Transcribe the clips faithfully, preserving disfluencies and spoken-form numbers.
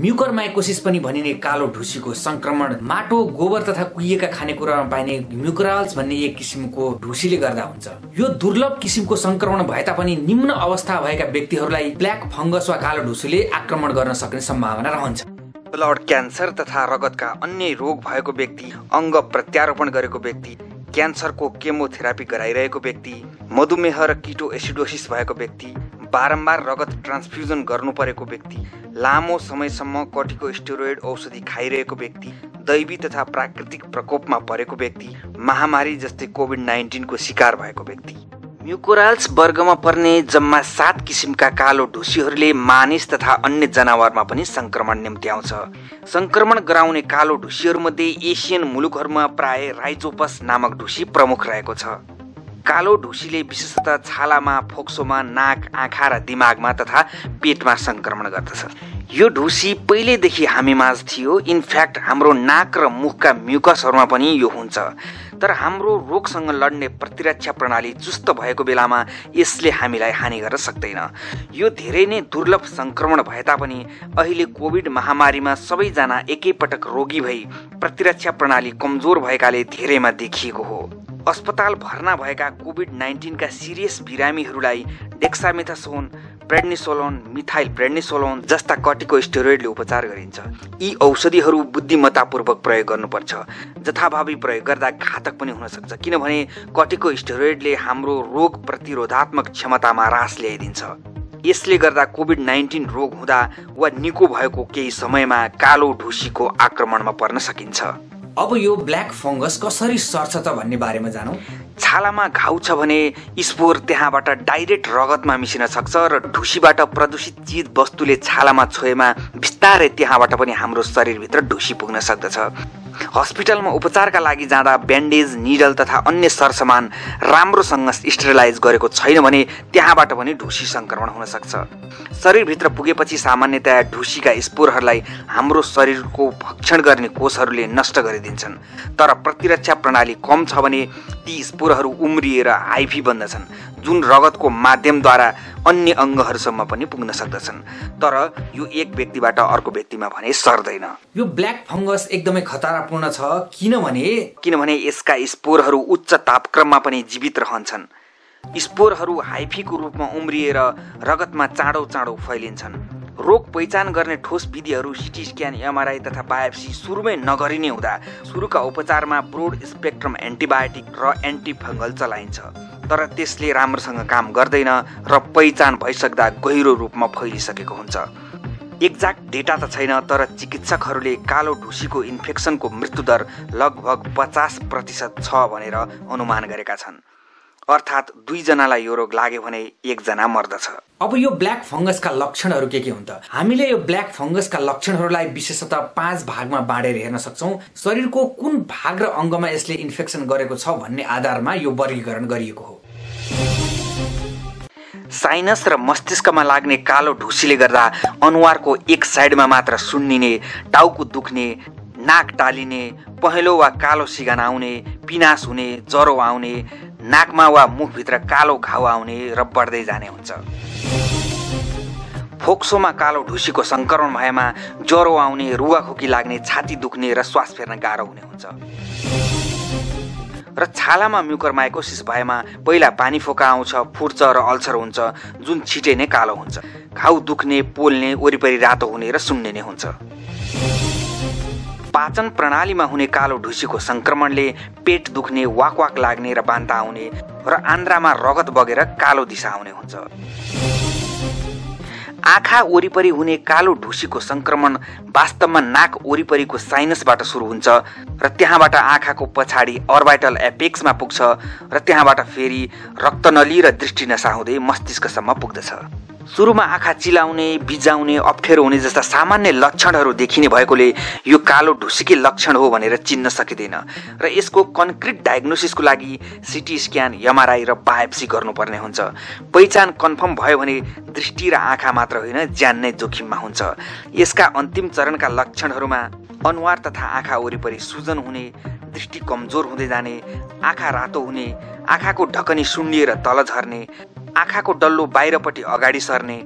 म्युकरमाइकोसिस पनि भनिने कालो ढुसीको संक्रमण माटो, गोबर तथा कुहिएका खानेकुरामा पाइने म्युकोराल्स भन्ने एक किसिमको ढुसीले गर्दा हुन्छ। यो दुर्लभ किसिमको संक्रमण भए तापनि निम्न अवस्था भएका व्यक्तिहरूलाई ब्ल्याक फंगस वा कालो ढुसीले आक्रमण गर्न सक्ने सम्भावना रहन्छ। ब्लड क्यान्सर तथा रगतका अन्य रोग भएको व्यक्ति, अंग प्रत्यारोपण गरेको व्यक्ति, क्यान्सरको केमोथेरापी गराइरहेको व्यक्ति, मधुमेह र किटो एसिडोसिस भएको व्यक्ति, बारम्बार रगत ट्रान्सफ्युजन गर्नुपरेको व्यक्ति, लामो समयसम्म कोर्टिकोस्टेरोइड औषधि खाइरहेको व्यक्ति, दैवी तथा प्राकृतिक प्रकोपमा परेको व्यक्ति, महामारी जस्तै कोभिड उन्नाइस को शिकार भएको व्यक्ति। म्युकोराल्स वर्गमा पर्ने जम्मा सात किसिमका कालो ढुसीहरूले मानिस तथा अन्य जनावरमा पनि संक्रमण निम्त्याउँछ। संक्रमण गराउने कालो ढुसीहरूमध्ये एसियन मुलुकहरूमा प्राय राइजोपस नामक ढुसी प्रमुख रहेको छ। कालो ढुसीले विशेषतः छालामा, फोक्सोमा, नाक, आँखा र दिमागमा तथा पेटमा संक्रमण गर्दछ। यो ढुसी पहिलेदेखि हामीमाझ थियो। इनफ्याक्ट हाम्रो नाक र मुखका म्युकसहरूमा पनि यो हुन्छ, तर हाम्रो रोगसँग लड्ने प्रतिरक्षा प्रणाली चुस्त भएको बेलामा यसले हामीलाई हानि गर्न सक्दैन। यो धेरै नै दुर्लभ संक्रमण भए तापनि अहिले कोभिड महामारीमा सबैजना एकैपटक रोगी भई प्रतिरक्षा प्रणाली कमजोर भएकाले धेरैमा देखिएको हो। अस्पताल भर्ना भएका कोभिड उन्नाइस का सिरियस बिरामीहरूलाई डेक्सामेथासोन, प्रेडनिसोलोन, मिथाइलप्रेडनिसोलोन जस्ता कोर्टिकोस्टेरोइडले उपचार गरिन्छ। यी औषधिहरू बुद्धिमत्तापूर्वक प्रयोग गर्नुपर्छ। जथाभावी प्रयोग गर्दा घातक पनि हुन सक्छ, किनभने कोर्टिकोस्टेरोइडले हाम्रो रोग प्रतिरोधात्मक क्षमतामा ह्रास ल्याइदिन्छ। यसले गर्दा कोभिड उन्नाइस रोग हुँदा वा निको भएको केही समयमा कालो ढुसीको आक्रमणमा पर्न सकिन्छ। अब यो ब्ल्याक फंगस कसरी सर्छ त भन्ने बारेमा जानौं। छालामा घाउ छ भने स्पोर त्यहाँबाट डाइरेक्ट रगतमा मिसिन सक्छ र ढुसीबाट प्रदूषित चीज वस्तुले छालामा छोएमा बिस्तारै त्यहाँबाट पनि हाम्रो शरीरभित्र ढुसी पुग्न सक्दछ। हस्पिटलमा उपचारका लागि जाँदा ब्यान्डेज, निडल तथा अन्य सरसामान राम्रोसँग स्टेरिलाइज गरेको छैन भने त्यहाँबाट पनि ढुसी संक्रमण हुन सक्छ। शरीरभित्र पुगेपछि सामान्यतया ढुसीका स्पोरहरूलाई हाम्रो शरीरको भक्षण गर्ने कोषहरूले नष्ट गरिदिन्छन्, तर प्रतिरक्षा प्रणाली कम छ भने ती स्पोरहरू उम्रिएर आइभी बन्दछन्, जुन रगतको माध्यमद्वारा अन्य अङ्गहरूसम्म पनि पुग्न सक्दछन्, तर यो एक व्यक्तिबाट अर्को व्यक्तिमा भने सर्दैन। यो ब्ल्याक फंगस एकदमै खतरापूर्ण छ किनभने किनभने यसका स्पोरहरू उच्च तापक्रममा पनि जीवित रहन्छन्। स्पोरहरू हाइफीको रूपमा उम्रिएर रगतमा चाँडो चाँडो फैलिन्छन्। रोग पहिचान गर्ने ठोस विधिहरू सिटी स्क्यान, एमआरआई तथा बायोप्सी सुरुमै नगरिने हुँदा सुरुका उपचारमा ब्रोड स्पेक्ट्रम एन्टिबायोटिक र एन्टिफंगल चलाइन्छ, तर त्यसले राम्रोसँग काम गर्दैन र पहिचान भइसक्दा गहिरो रूपमा फैलिसकेको हुन्छ। एक्ज्याक्ट डेटा त छैन, तर चिकित्सकहरूले कालो ढुसीको इन्फेक्सनको मृत्युदर लगभग पचास प्रतिशत छ भनेर अनुमान गरेका छन्, अर्थात् दुई जनालाई यो रोग लाग्यो भने एकजना मर्दछ। अब यो ब्ल्याक फंगसका लक्षणहरू के के हुन् त? हामीले यो ब्ल्याक फंगसका लक्षणहरूलाई विशेषतः पाँच भागमा बाँडेर हेर्न सक्छौं। शरीरको कुन भाग र अङ्गमा यसले इन्फेक्सन गरेको छ भन्ने आधारमा यो वर्गीकरण गरिएको हो। साइनस र मस्तिष्कमा लाग्ने कालो ढुसीले गर्दा अनुहारको एक साइडमा मात्र सुन्निने, टाउको दुख्ने, नाक टालिने, पहेँलो वा कालो सिगान आउने, पिनास हुने, ज्वरो आउने, नाकमा वा मुखभित्र कालो घाउ आउने र बढ्दै जाने हुन्छ। फोक्सोमा कालो ढुसीको संक्रमण भएमा ज्वरो आउने, रुवाखोकी लाग्ने, छाती दुख्ने र श्वास फेर्न गाह्रो हुने हुन्छ। र छालामा म्युकरमाइकोसिस भएमा पहिला पानी फोका आउँछ, फुट्छ र अल्सर हुन्छ, जुन छिटै नै कालो हुन्छ। घाउ दुख्ने, पोल्ने, वरिपरि रातो हुने र सुन्निने हुन्छ। पाचन प्रणालीमा हुने कालो ढुसीको संक्रमणले पेट दुख्ने, वाकवाक लाग्ने र बान्ता आउने र आन्द्रामा रगत बगेर कालो दिशा आउने हुन्छ। आँखा वरिपरि हुने कालो ढुसीको संक्रमण वास्तवमा नाक वरिपरिको साइनसबाट सुरु हुन्छ र त्यहाँबाट आँखाको पछाडि अर्बिटल एपेक्समा पुग्छ र त्यहाँबाट फेरि रक्तनली र दृष्टिनसा हुँदै मस्तिष्कसम्म पुग्दछ। सुरुमा आँखा चिलाउने, बिजाउने, अप्ठ्यारो हुने जस्ता सामान्य लक्षणहरू देखिने भएकोले यो कालो ढुसीकै लक्षण हो भनेर चिन्न सकिँदैन र यसको कन्क्रिट डायग्नोसिसको लागि सिटी स्क्यान, एमआरआई र बायोप्सी गर्नुपर्ने हुन्छ। पहिचान कन्फर्म भयो भने दृष्टि र आँखा मात्र होइन, ज्यान नै जोखिममा हुन्छ। यसका अन्तिम चरणका लक्षणहरूमा अनुहार तथा आँखा वरिपरि सुजन हुने, दृष्टि कमजोर हुँदै जाने, आँखा रातो हुने, आँखाको ढकनी सुन्निएर तल झर्ने, आँखाको डल्लो बाहिरपट्टि अगाडि सर्ने,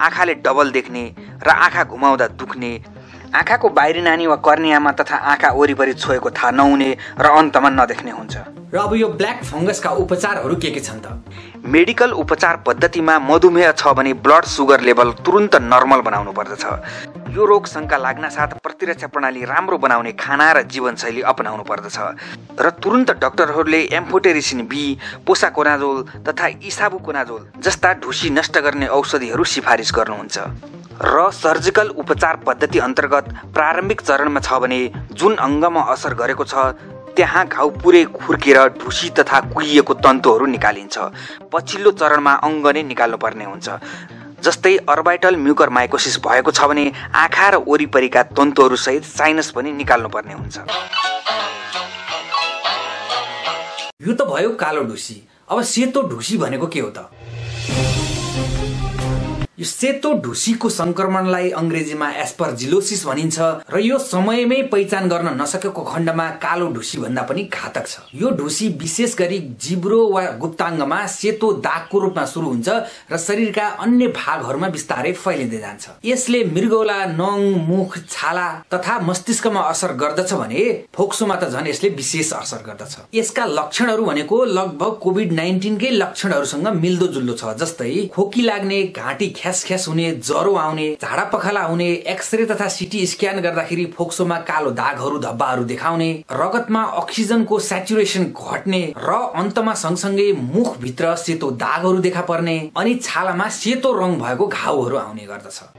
आँखाले डबल देख्ने र आँखा घुमाउँदा दुख्ने, आँखा को बाहिरी नानी वा कर्नियामा तथा आँखा वरिपरि छोएको थाहा नहुने र अन्तमा नदेख्ने हुन्छ। र अब यो ब्ल्याक फङ्गसका उपचारहरू के के छन् त? मेडिकल उपचार पद्धतिमा मधुमेह छ भने ब्लड सुगर लेभल तुरुन्त नर्मल बनाउनु पर्दछ। यो रोग शङ्का लाग्नासाथ प्रतिरक्षा प्रणाली राम्रो बनाउने खाना र जीवनशैली अपनाउनु पर्दछ र तुरुन्त डाक्टरहरूले एम्फोटेरिसिन बी, पोसाकोनाजोल तथा इसाबुकोनाजोल जस्ता ढुसी नष्ट गर्ने औषधिहरू सिफारिस गर्नुहुन्छ। र सर्जिकल उपचार पद्धति अन्तर्गत प्रारम्भिक चरणमा छ भने जुन अङ्गमा असर गरेको छ त्यहाँ घाउ पुरै खुर्केर ढुसी तथा कुहिएको तन्तुहरू निकालिन्छ। पछिल्लो चरणमा अङ्ग नै निकाल्नुपर्ने हुन्छ। जस्तै अर्बाइटल म्युकरमाइकोसिस भएको छ भने आँखा र वरिपरिका तन्तुहरूसहित साइनस पनि निकाल्नुपर्ने हुन्छ। यो त भयो कालो ढुसी। अब सेतो ढुसी भनेको के हो त? यो सेतो ढुसीको संक्रमणलाई अंग्रेजीमा एस्पर्जिलोसिस भनिन्छ र यो समयमै पहिचान गर्न नसकेको खण्डमा कालो ढुसी भन्दा पनि घातक छ। यो ढुसी विशेष गरी जिब्रो वा गुप्ताङ्गमा सेतो दागको रूपमा सुरु हुन्छ र शरीरका अन्य भागहरूमा बिस्तारै फैलिँदै जान्छ। यसले मृगौला, नङ, मुख, छाला तथा मस्तिष्कमा असर गर्दछ भने फोक्सोमा त झन् यसले विशेष असर गर्दछ। यसका लक्षणहरू भनेको लगभग कोभिड नाइन्टीन कै लक्षणहरूसँग मिल्दोजुल्दो छ, जस्तै खोकी लाग्ने, घाँटी ख्यास-ख्यास हुने, ज्वरो आउने, झाडा पखाला हुने, एक्सरे तथा सिटी स्क्यान गर्दाखेरि फोक्सोमा कालो दागहरू धब्बाहरू देखाउने, रगतमा अक्सिजनको स्याचुरेसन घट्ने र अन्तमा सँगसँगै मुखभित्र सेतो दागहरू देखा पर्ने अनि छालामा सेतो रङ भएको घाउहरू आउने गर्दछ।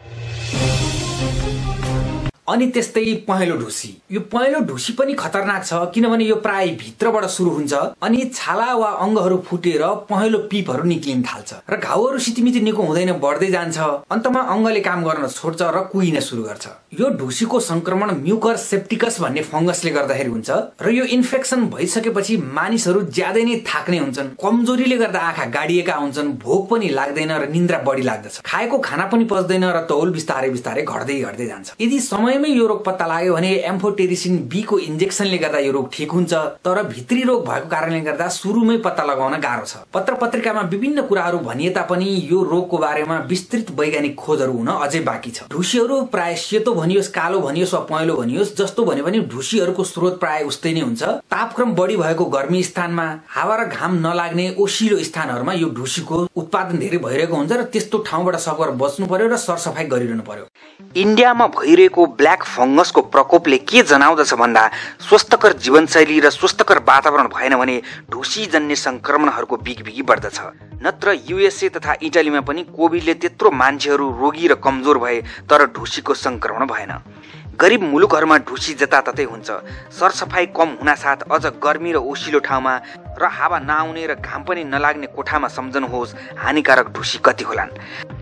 अनि त्यस्तै पहेँलो ढुसी। यो पहेँलो ढुसी पनि खतरनाक छ किनभने यो प्राय भित्रबाट सुरु हुन्छ अनि छाला वा अङ्गहरू फुटेर पहेँलो पिपहरू निक्लिन थाल्छ र घाउहरू सितिमिति निको हुँदैन, बढ्दै जान्छ। अन्तमा अङ्गले काम गर्न छोड्छ र कुहिन सुरु गर्छ। यो ढुसीको संक्रमण म्युकर सेप्टिकस भन्ने फङ्गसले गर्दाखेरि हुन्छ र यो इन्फेक्सन भइसकेपछि मानिसहरू ज्यादै नै थाक्ने हुन्छन्, कमजोरीले गर्दा आँखा गाडिएका हुन्छन्, भोक पनि लाग्दैन र निन्द्रा बढी लाग्दछ, खाएको खाना पनि पच्दैन र तौल बिस्तारै बिस्तारै घट्दै घट्दै जान्छ। यदि समय यो रोग पत्ता लाग्यो भने एम्फोटेरिसिन बी को इन्जेक्सनले गर्दा यो रोग ठिक हुन्छ, तर भित्री रोग भएको कारणले गर्दा सुरुमै पत्ता लगाउन गाह्रो छ। पत्र पत्रिकामा विभिन्न कुराहरू भनिए तापनि यो रोगको बारेमा विस्तृत वैज्ञानिक खोजहरू हुन अझै बाँकी छ। ढुसीहरू प्राय सेतो भनियोस्, कालो भनियोस् वा पहेँलो भनियोस् जस्तो भने पनि ढुसीहरूको स्रोत प्राय उस्तै नै हुन्छ। तापक्रम बढी भएको गर्मी स्थानमा, हावा र घाम नलाग्ने ओसिलो स्थानहरूमा यो ढुसीको उत्पादन धेरै भइरहेको हुन्छ र त्यस्तो ठाउँबाट सगवर बच्नु पर्यो र सरसफाई गरिरहनु पर्यो। इन्डियामा भइरहेको ब्ल्याक फङ्गसको प्रकोपले के जनाउँदछ भन्दा स्वस्थकर जीवनशैली र स्वस्थकर वातावरण भएन भने ढुसी जन्य संक्रमणहरूको बिगबिगी बढ्दछ। नत्र युएसए तथा इटालीमा पनि कोभिडले त्यत्रो मान्छेहरू रोगी र कमजोर भए तर ढुसीको संक्रमण भएन। गरिब मुलुकहरूमा ढुसी जताततै हुन्छ। सरसफाई कम हुनासाथ अझ गर्मी र ओसिलो ठाउँमा र हावा नआउने र घाम पनि नलाग्ने कोठामा सम्झनुहोस् हानिकारक ढुसी कति होलान्।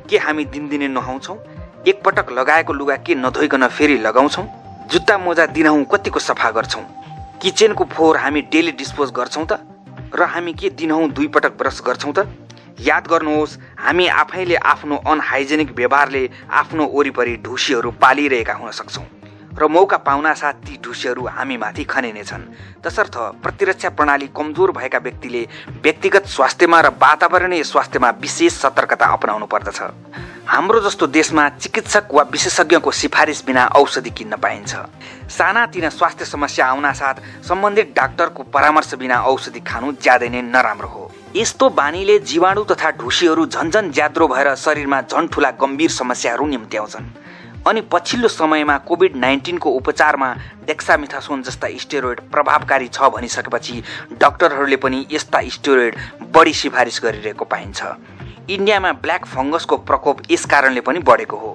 के हामी दिनदिनै नहाउँछौँ? एक पटक लगाएको लुगा के नधोइकन फेरि लगाउँछौँ? जुत्ता मोजा दिनहुँ कतिको सफा गर्छौँ? किचनको फोहोर हामी डेली डिस्पोज गर्छौँ त? र हामी के दिनहुँ दुई पटक ब्रस गर्छौँ त? याद गर्नुहोस्, हामी आफैले आफ्नो अनहाइजेनिक व्यवहारले आफ्नो वरिपरि ढुसीहरू पालिरहेका हुन सक्छौँ र मौका पाउन साथ ती ढुसीहरू हामीमाथि खनिनेछन्। तसर्थ प्रतिरक्षा प्रणाली कमजोर भएका व्यक्तिले व्यक्तिगत स्वास्थ्यमा र वातावरणीय स्वास्थ्यमा विशेष सतर्कता अपनाउनु पर्दछ। हाम्रो जस्तो देशमा चिकित्सक वा विशेषज्ञको सिफारिस बिना औषधि किन्न पाइन्छ। सानातिना स्वास्थ्य समस्या आउनासाथ सम्बन्धित डाक्टरको परामर्श बिना औषधि खानु ज्यादै नै नराम्रो हो। यस्तो बानीले जीवाणु तथा ढुसीहरू झन्झन ज्याद्रो भएर शरीरमा झन् ठुला गम्भीर समस्याहरू निम्त्याउँछन्। अनि पछिल्लो समयमा कोभिड नाइन्टिनको उपचारमा डेक्सामेथासोन जस्ता स्टेरोइड प्रभावकारी छ भनिसकेपछि डाक्टरहरूले पनि यस्ता स्टेरोइड बढी सिफारिस गरिरहेको पाइन्छ। इन्डियामा ब्ल्याक फङ्गसको प्रकोप यस कारणले पनि बढेको हो।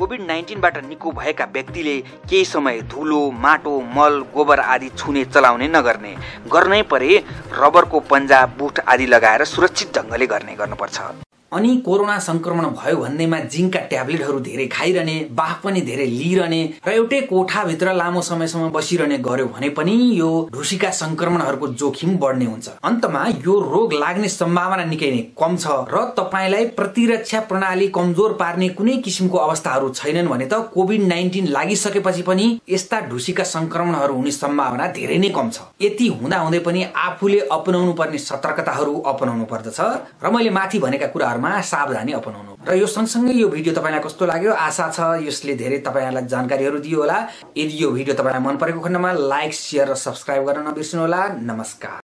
कोभिड नाइन्टिनबाट निको भएका व्यक्तिले केही समय धुलो, माटो, मल, गोबर आदि छुने चलाउने नगर्ने, गर्नै परे रबरको पन्जा, बुट आदि लगाएर सुरक्षित ढङ्गले गर्ने गर्नुपर्छ। अनि कोरोना संक्रमण भयो भन्दैमा जिङ्कका ट्याब्लेटहरू धेरै खाइरहने, बाफ पनि धेरै लिइरहने र एउटै कोठाभित्र लामो समयसम्म बसिरहने गर्यो भने पनि यो ढुसीका संक्रमणहरूको जोखिम बढ्ने हुन्छ। अन्तमा यो रोग लाग्ने सम्भावना निकै नै कम छ र तपाईँलाई प्रतिरक्षा प्रणाली कमजोर पार्ने कुनै किसिमको अवस्थाहरू छैनन् भने त कोभिड नाइन्टिन लागिसकेपछि पनि यस्ता ढुसीका संक्रमणहरू हुने सम्भावना धेरै नै कम छ। यति हुँदाहुँदै पनि आफूले अपनाउनु पर्ने सतर्कताहरू अपनाउनु पर्दछ र मैले माथि भनेका कुराहरू क्षेत्रमा सावधानी अपनाउनु। र यो सँगसँगै यो भिडियो तपाईलाई कस्तो लाग्यो आशा छ यसले धेरै तपाईलाई जानकारीहरू दियो होला। यदि यो भिडियो तपाईलाई मन परेको खण्डमा लाइक, शेयर र सब्स्क्राइब गर्न नबिर्सनु होला। नमस्कार।